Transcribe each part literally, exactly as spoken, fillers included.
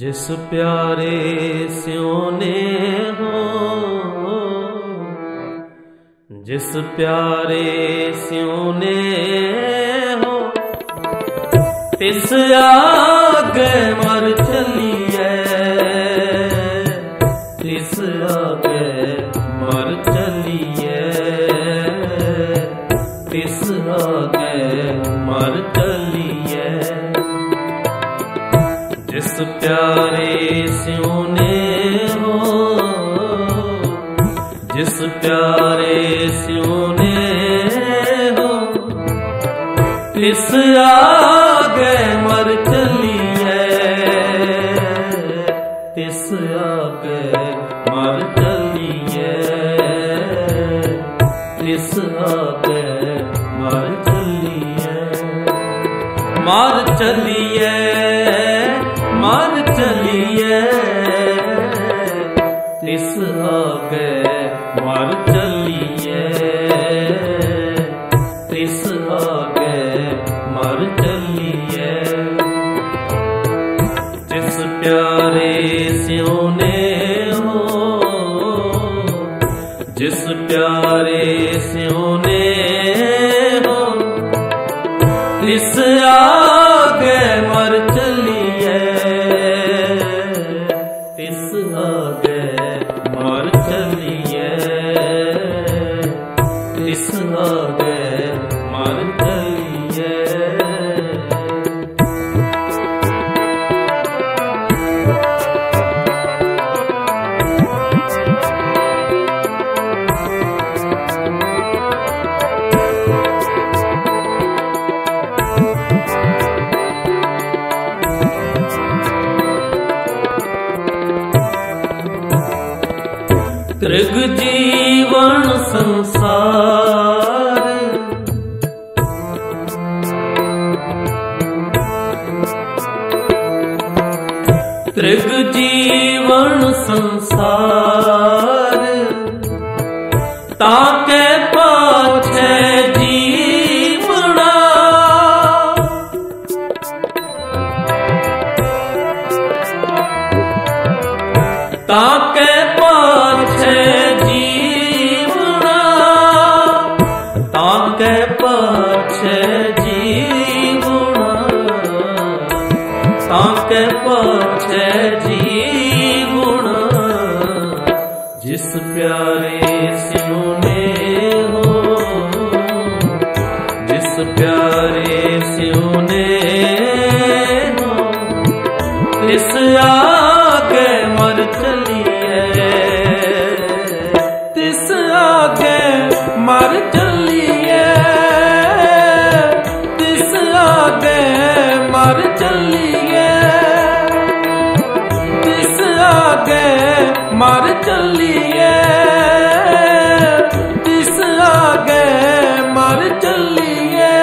जिस प्यारे सियोने हो, जिस प्यारे सियोने हो, तिस आगे मर चलिए, तिस आगे मर चलिए, तिस आगे मर चलिए। जिस प्यारे सियोने हो, जिस प्यारे सियोने हो, तिस आगे मर चलिए, तिस आगे मर चलिए, तिस आगे मर चलिए, मर चलिए, मर चलिए, तिस आगे मर चलिए, तिस आगे मर चलिए। जिस प्यारे सियोने हो, जिस प्यारे सियोने हो, तिस आगे मर चलिए, तिस आगे मर चलिए, तिस आगे मर चलिए। त्रिग जीवन संसार, त्रिग जीवन संसार, ताके पाछे जीवना, ताके ताके पाछे जीवना। जिस प्यारे सियोने हो, जिस प्यारे सियोने हो, तिस आगे मर चलिए, तिस आगे मर चलिए, तिस आगे मर चलिए, मर चलिए, तिस आगे मर चलिए।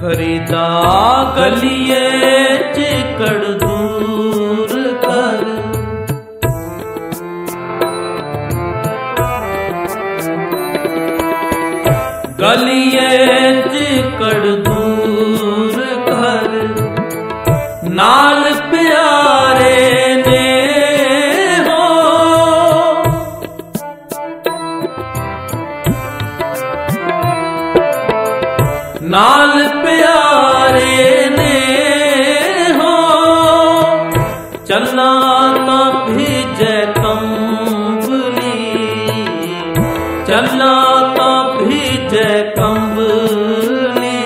खरीदा गलिए चिकड़ दूर कर, गलिए चिकड़ दूर कर, नाल प्यारे ने हो, नाल प्यारे ने हो, चलना ना भीजे कंबली, चलना ना भीजे कंबली,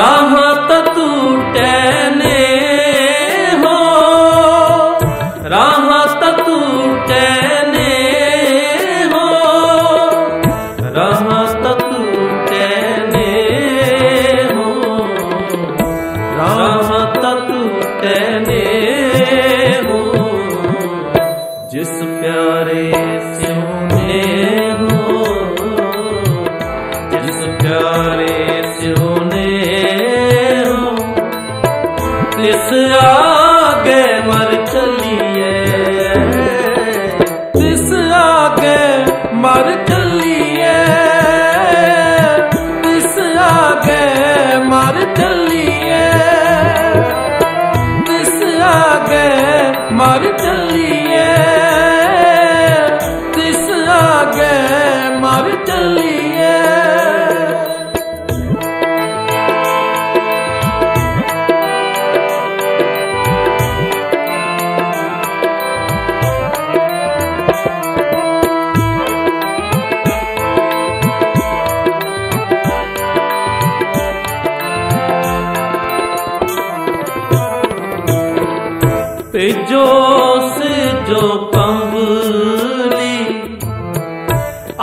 राह तो टूटे ने हो, राह तो टूटे ने हो, राह तो जिस प्यारे सियोने हो, जोश जो पंबली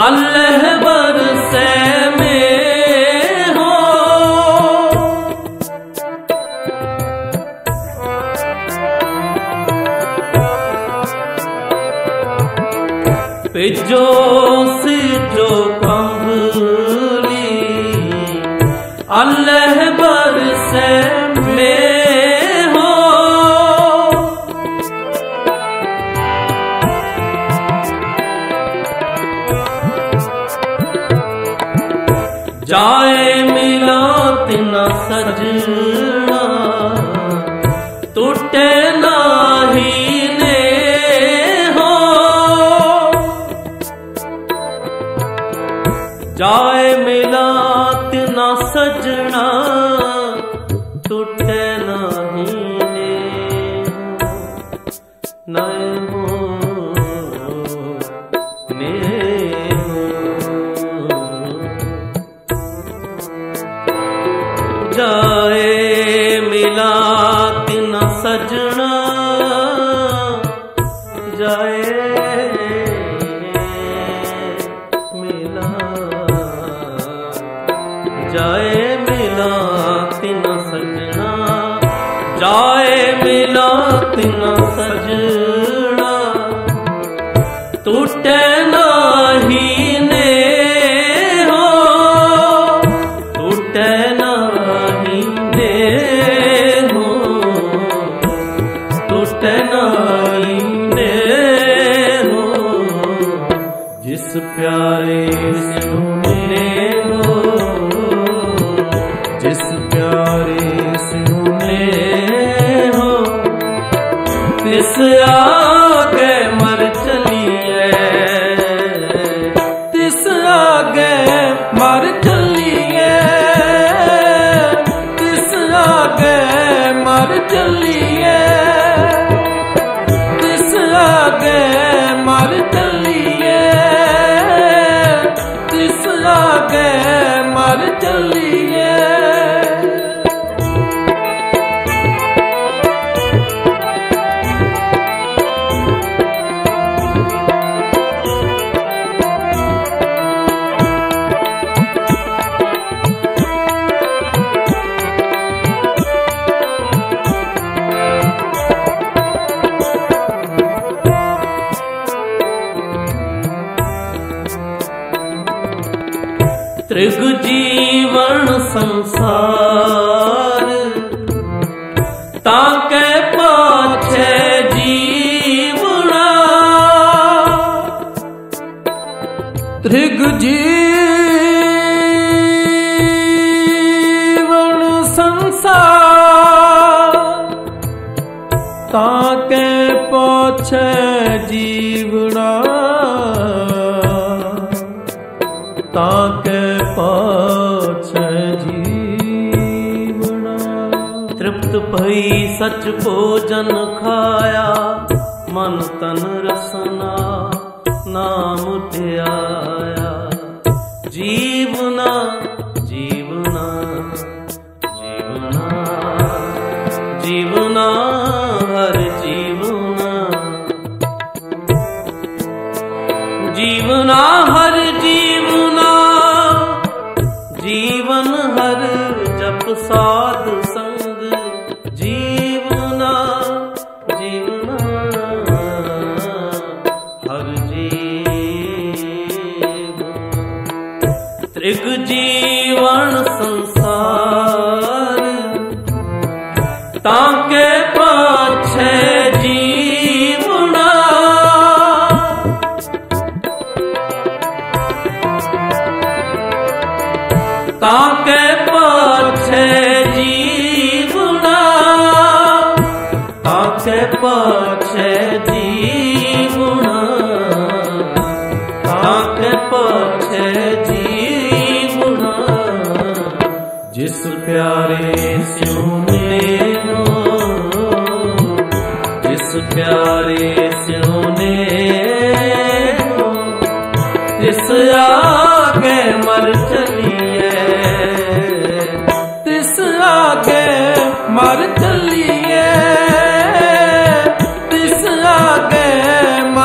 अल्लाह बरसे में हो। जोश जो पंबली अल्लाह बरसे में जाए मिलात न सजना टूटे नाही ने हो। जाए मिलात न सजना टूटे नाही ने नए हो ने। जाए मिलात न सजना जाए मिला जाए मिलात न सजना जाए मिलात न सजना टूटे नाही ने हो। टूटे जिस प्यारे से मिले हो जिस प्यारे से मिले हो तिस आगे मर चलिए तिस आगे मर चलिए तिस आगे मर चलिए तिस आगे मर चलिए आगे मर चलिए। त्रिग जीवन संसार ताके पाछे जीवना त्रिग जीवन संसार ताके पाछे जीवना ताके पाछे जीवना। तृप्त भई सच भोजन खाया मन तन रसना नाम ध्याया जीवना जीवना जीवना जीवना हर जीवना जीवना हर जीवना जीवन हर जप साध संग जीवना जीवना हर जीवना। त्रिग जीवन संसार ताके पाछे जीवना ताके पाछे जीवना ताके पाछे जीवना ताके पाछे जीवना। जिस प्यारे से मिले हो जिस प्यारे से मिले हो तिस आगे मर चलिए तिस आगे मर चलिए।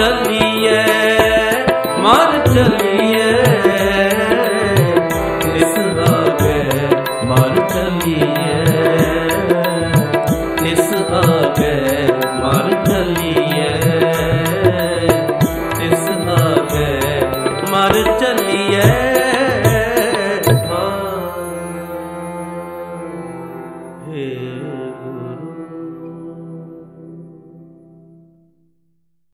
चलिए मर चलिए कृष्णा पे मर चलिए।